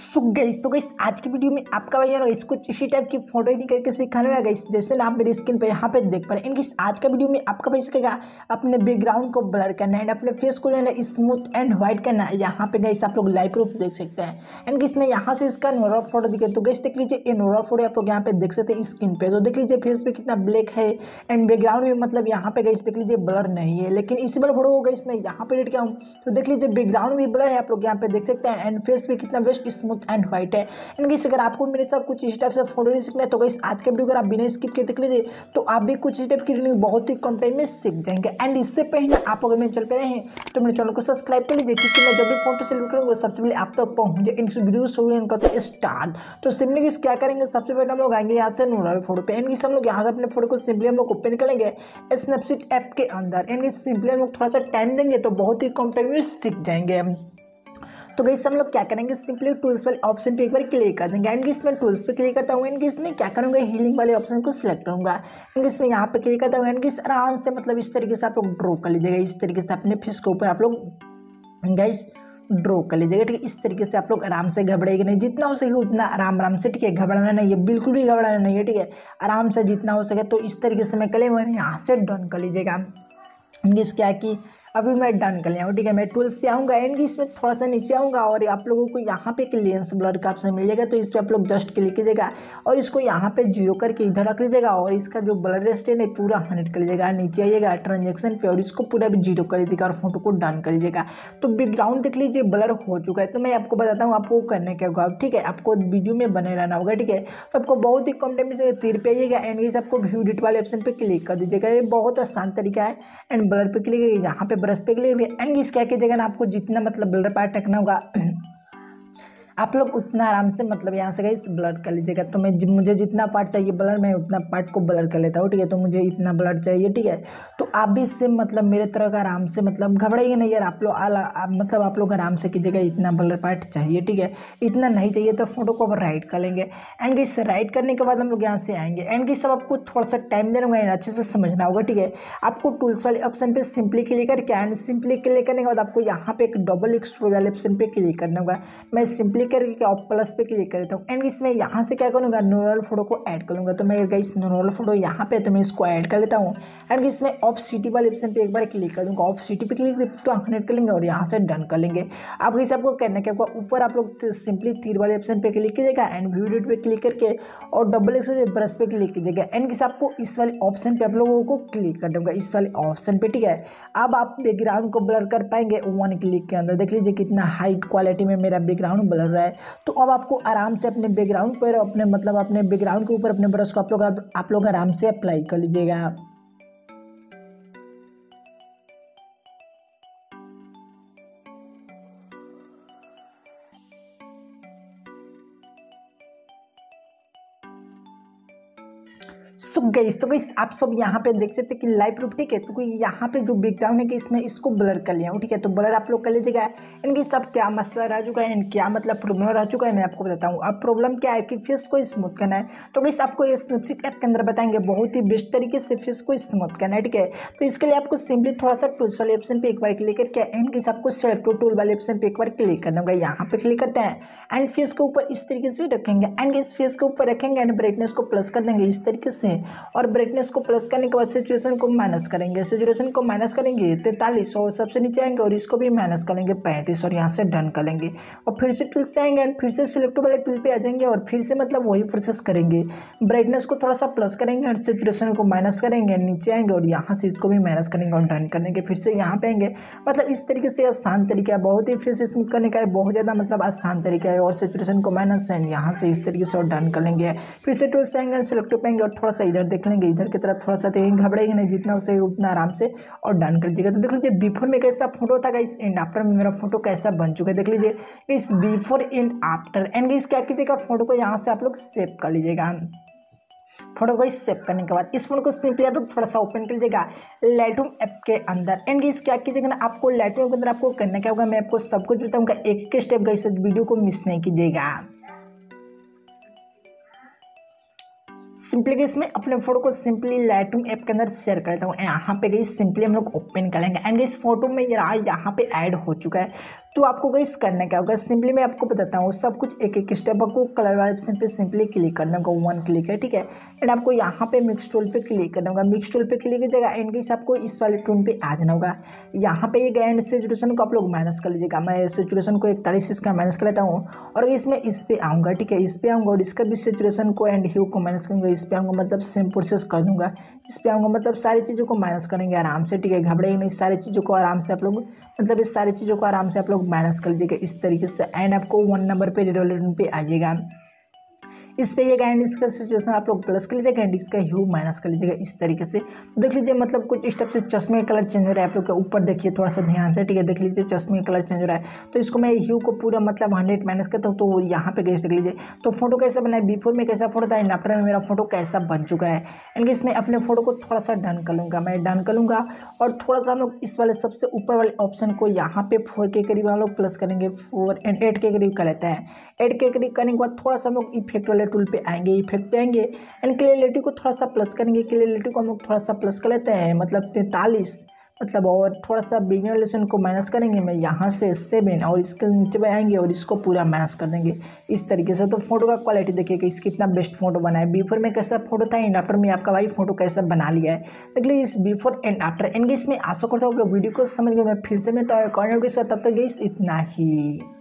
So guys तो guys आज की वीडियो में आपका भाई यार इसको इसी टाइप की फोटो एडिट करके सिखाने वाला गाइस, जैसे ना आप मेरी स्क्रीन पे यहाँ पे देख पा रहे हैं। इनकी आज का वीडियो में आपका भाई सीखेगा अपने बैकग्राउंड को ब्लर करना एंड अपने फेस को जो है ना स्मूथ एंड व्हाइट करना है। यहाँ पे गाइस आप लोग लाइटरूम देख सकते हैं एंड गाइस मैं यहाँ से इसका नॉर्मल फोटो दिखे तो गाइस देख लीजिए ये नॉर्मल फोटो आप लोग यहाँ पे देख सकते हैं स्क्रीन पे। तो देख लीजिए फेस पे कितना ब्लैक है एंड बैकग्राउंड में मतलब यहाँ पे गाइस देख लीजिए ब्लर नहीं है, लेकिन इसी बार फोटो गाइस मैं यहाँ पे एडिट किया हूँ तो देख लीजिए बैकग्राउंड भी ब्लर है आप लोग यहाँ पे देख सकते हैं एंड फेस भी कितना बेस्ट स्मूथ एंड व्हाइट है। एंड गाइस अगर आपको मेरे साथ कुछ इस टाइप से फोटो सीखना है तो गाइस आज के वीडियो अगर आप बिना स्किप किए देख लीजिए तो आप भी कुछ इस टाइप की वीडियो बहुत ही कम टाइम में सीख जाएंगे। एंड इससे पहले आप अगर मेरे चैनल पे रहे हैं तो मेरे चैनल को सब्सक्राइब कर लीजिए, क्योंकि मैं जब भी फोटो सेलेक्ट करूँगा सबसे पहले आप तक पहुँच जाए। इन वीडियो शुरू करते स्टार्ट। तो सिंपली गाइस क्या करेंगे, सबसे पहले हम लोग आएंगे यहाँ से नोरा फोटो पे एंड गाइस हम लोग यहाँ से अपने फोटो को सिंपली हम लोग ओपन कर लेंगे स्नैपसीड ऐप के अंदर एंड गाइस सिंपली हम लोग थोड़ा सा टाइम देंगे तो बहुत ही कम टाइम में सीख जाएंगे। तो गाइस हम लोग क्या करेंगे, सिंपली टूल्स वाले ऑप्शन पे एक बार क्लिक कर देंगे एंड गाइस मैं टूल्स पे क्लिक करता हूँ एंड गाइस मैं क्या करूँगा हीलिंग वाले ऑप्शन को सिलेक्ट करूँगा एंड गाइस मैं यहाँ पे क्लिक करता हूँ एंड गाइस आराम से मतलब इस तरीके से आप लोग ड्रॉ कर लीजिएगा। इस तरीके से अपने फेस के ऊपर आप लोग गाइस ड्रॉ कर लीजिएगा, ठीक है। इस तरीके से आप लोग आराम से घबराइएगा नहीं, जितना हो सके उतना आराम से, ठीक है। घबराना नहीं है, बिल्कुल भी घबराना नहीं है, ठीक है। आराम से जितना हो सके तो इस तरीके से मैं कर लेंगे, यहाँ से डन कर लीजिएगा। गाइस क्या कि अभी मैं डन कर लिया हूँ, ठीक है। मैं टूल्स पे आऊँगा एंड गाइस मैं थोड़ा सा नीचे आऊँगा और आप लोगों को यहाँ पे एक लेंस ब्लर का ऑप्शन मिल जाएगा, तो इस पर आप लोग जस्ट क्लिक कीजिएगा और इसको यहाँ पे 0 करके इधर रख लीजिएगा और इसका जो ब्लर रेस्टेंट है पूरा 100 कर लीजिएगा। नीचे आइएगा ट्रांजेक्शन पे और इसको पूरा भी 0 कर लीजिएगा और फोटो को डन कर लीजिएगा। तो बैकग्राउंड देख लीजिए ब्लर हो चुका है। तो मैं आपको बताता हूँ आपको करने क्या होगा, ठीक है। आपको वीडियो में बने रहना होगा, ठीक है। तो आपको बहुत ही कम टाइम से तीर पे आइएगा एंड गाइस आपको व्यू एडिट वाले ऑप्शन पर क्लिक कर दीजिएगा। ये बहुत आसान तरीका है एंड ब्लर पर क्लिक कीजिएगा, यहाँ पे ब्रश पे क्लिक करेंगे एंड गाइस क्या कीजिएगा ना आपको जितना मतलब ब्लर पार्ट रखना होगा आप लोग उतना आराम से मतलब यहाँ से गाइस ब्लर कर लीजिएगा। तो मैं मुझे जितना पार्ट चाहिए ब्लर मैं उतना पार्ट को ब्लर कर लेता हूँ, ठीक है। तो मुझे इतना ब्लर चाहिए, ठीक है। तो आप भी इससे मतलब मेरे तरह का आराम से मतलब घबराइए नहीं यार, आप लोग मतलब आप लोग आराम से कीजिएगा। इतना ब्लर पार्ट चाहिए, ठीक है। इतना नहीं चाहिए तो फोटो को आप राइट कर लेंगे एंड गाइस राइट करने के बाद हम लोग यहाँ से आएंगे एंड गाइस सब आपको थोड़ा सा टाइम देना होगा, अच्छे से समझना होगा, ठीक है। आपको टूल्स वाले ऑप्शन पर सिंपली क्लिक करके एंड सिंपली क्लिक करने के बाद आपको यहाँ पे एक डबल एक्सट्रो वाले ऑप्शन पर क्लिक करना होगा। मैं सिंपली करके आप प्लस पे क्लिक कर देता हूँ एंड इसमें यहाँ से क्या करूँगा नॉर्मल फोटो को ऐड कर लूँगा। तो मैं गाइस नॉर्मल फोटो यहाँ पे तो मैं इसको ऐड कर लेता हूँ एंड इसमें ऑफ सिटी वाले ऑप्शन पे एक बार क्लिक कर दूँगा। ऑफ सिटी पे क्लिक तो 100 कर लेंगे और यहाँ से डन कर लेंगे। आप इस आपको करना क्या होगा, ऊपर आप लोग सिंपली तीर वाले ऑप्शन पे क्लिक कीजिएगा एंड व्यू एडिट पे क्लिक करके और डबल एक्स ब्रश पे क्लिक कीजिएगा एंड इस आपको इस वाले ऑप्शन पे आप लोगों को क्लिक कर दूँगा, इस वाले ऑप्शन पे, ठीक है। अब आप बैकग्राउंड को ब्लर कर पाएंगे 1 क्लिक के अंदर। देख लीजिए कितना हाई क्वालिटी में मेरा बैकग्राउंड ब्लर रहा है। तो अब आपको आराम से अपने बैकग्राउंड पर अपने मतलब अपने बैकग्राउंड के ऊपर अपने ब्रश को आप लोग आराम से अप्लाई कर लीजिएगा। गाइस तो गाइस आप सब यहाँ पे देख सकते हैं कि लाइटरूम, ठीक है। तो यहाँ पे जो बैकग्राउंड है कि इसमें इसको ब्लर कर लिया हूँ, ठीक है। तो ब्लर आप लोग कर लीजिएगा एंड गाइस सब क्या मसला रह चुका है एंड क्या मतलब प्रॉब्लम रह चुका है मैं आपको बताता हूँ। अब प्रॉब्लम क्या है कि फेस को स्मूथ करना है, तो गाइस आपको ये स्नैपसीड ऐप के अंदर बताएंगे बहुत ही बेस्ट तरीके से फेस को स्मूथ करना है, ठीक है। तो इसके लिए आपको सिंपली थोड़ा सा टूल्स वाले ऑप्शन पर एक बार क्लिक करके एंड गाइस आपको सेलेक्ट टूल वाले ऑप्शन पर एक बार क्लिक करना होगा। यहाँ पर क्लिक करते हैं एंड फेस के ऊपर इस तरीके से रखेंगे एंड गाइस फेस के ऊपर रखेंगे एंड ब्राइटनेस को प्लस कर देंगे इस तरीके से और ब्राइटनेस को प्लस करने के बाद सैचुरेशन को माइनस करेंगे। सैचुरेशन को माइनस करेंगे 43 और सबसे नीचे आएंगे और इसको भी माइनस करेंगे 35 और यहाँ से डन करेंगे और फिर से टूल्स पे आएंगे एंड फिर से सिलेक्ट वाले टूल पे आ जाएंगे और फिर से मतलब वही प्रोसेस करेंगे। ब्राइटनेस को थोड़ा सा प्लस करेंगे एंड सैचुरेशन को माइनस करेंगे एंड नीचे आएंगे और यहाँ से इसको भी माइनस करेंगे और डन कर देंगे। फिर से यहाँ पे आएंगे, मतलब इस तरीके से आसान तरीका है, बहुत ही फेस स्मूथ करने का है, बहुत ज़्यादा मतलब आसान तरीका है। और सैचुरेशन को माइनस एंड यहाँ से इस तरीके से और डन कर लेंगे। फिर से टूल्स पे आएंगे एंड सिलेक्ट पे आएंगे और थोड़ा सा इधर देख लेंगे, इधर की तरफ थोड़ा सा देखेंगे, घबराएंगे नहीं, जितना उसे उतना आराम से और डन कर दीजिएगा। तो देख लीजिए बिफोर में कैसा फोटो था गाइस एंड आफ्टर में मेरा फोटो कैसा बन चुका है। देख लीजिए इस before and after and guys क्या कीजिएगा फोटो को यहाँ से आप लोग सेव कर लीजिएगा। फोटो को सेव करने के बाद इस फोटो को सिंपली आप लोग थोड़ा सा ओपन कर लीजिएगा लाइटरूम ऐप के अंदर एंड गाइस क्या कीजिएगा ना आपको लाइटरूम के अंदर आपको करना क्या होगा मैं आपको सब कुछ बताऊँगा एक स्टेप गाइस, वीडियो को मिस नहीं कीजिएगा। सिंपली गाइस मैं अपने फोटो को सिंपली लाइटरूम ऐप के अंदर शेयर कर देता हूँ। यहाँ पे गाइस सिंपली हम लोग ओपन कर लेंगे एंड गाइस फोटो में यहाँ पे ऐड हो चुका है। तो आपको गाइस करना क्या होगा, सिंपली मैं आपको बताता हूँ सब कुछ एक एक स्टेप। आपको कलर वाले ऑप्शन पे सिंपली क्लिक करना होगा, 1 क्लिक है, ठीक है। एंड आपको यहाँ पे मिक्स टूल पे क्लिक करना होगा, मिक्स टूल पे क्लिक कीजिएगा एंड गाइस आपको इस वाले टूल पे आ जाना होगा। यहाँ पे एक एंड सैचुरेशन को आप लोग माइनस कर लीजिएगा। मैं सैचुरेशन को 41 इसका माइनस कर लेता हूँ और इसमें इस पर आऊँगा, ठीक है, इस पर आऊँगा और इसका भी सैचुरेशन को एंड ह्यू को माइनस करूँगा, इस पर आऊँगा मतलब सेम प्रोसेस कर दूँगा, इस पर आऊँगा मतलब सारी चीज़ों को माइनस करेंगे आराम से, ठीक है, घबराइए नहीं, सारी चीज़ों को आराम से आप लोग मतलब इस सारी चीज़ों को आराम से आप लोग माइनस कर लीजिएगा इस तरीके से। एंड आपको 1 नंबर पे रिडोल्यूशन पे आइएगा, इस पे ये एंड इसका सिचुएशन आप लोग प्लस कर लीजिएगा एंड इसका ह्यू माइनस कर लीजिएगा इस तरीके से। देख लीजिए मतलब कुछ स्टेप से चश्मे का कलर चेंज हो रहा है आप लोग के ऊपर, देखिए थोड़ा सा ध्यान से, ठीक है, देख लीजिए चश्मे का कलर चेंज हो रहा है। तो इसको मैं ह्यू को पूरा मतलब 100 माइनस करता हूँ, तो यहाँ पे गैस देख लीजिए। तो फोटो कैसा बना है, बिफोर में कैसा फोटो था एंड आफ्टर में मेरा फोटो कैसा बन चुका है। एंड इसमें अपने फोटो को थोड़ा सा डन कर लूँगा, मैं डन कर लूँगा और थोड़ा सा हम लोग इस वाले सबसे ऊपर वाले ऑप्शन को यहाँ पे 4 के करीब हम लोग प्लस करेंगे, 4 एंड 8 के करीब कर लेते हैं। 8 के करीब करने के बाद थोड़ा सा हम लोग इफेक्ट टूल पे आएंगे, इफेक्ट पे आएंगे एंड क्लियरिटी को थोड़ा सा प्लस करेंगे, क्लियरिटी को हम लोग थोड़ा सा प्लस कर लेते हैं मतलब 43 मतलब, और थोड़ा सा बिगिनर रिलेशन को माइनस करेंगे मैं यहाँ से 7 और इसके नीचे पे आएंगे और इसको पूरा माइनस कर देंगे इस तरीके से। तो फोटो का क्वालिटी देखिए कि इस कितना बेस्ट फोटो बना है, बिफोर में कैसा फोटो था एंड आफ्टर में आपका भाई फोटो कैसा बना लिया है। देख लीजिए इस बिफोर एंड आफ्टर एंड इसमें आशा करता हूँ आप लोग वीडियो को समझ गए। मैं फिर से मैं तो और कॉर्नर के साथ, तब तक इतना ही।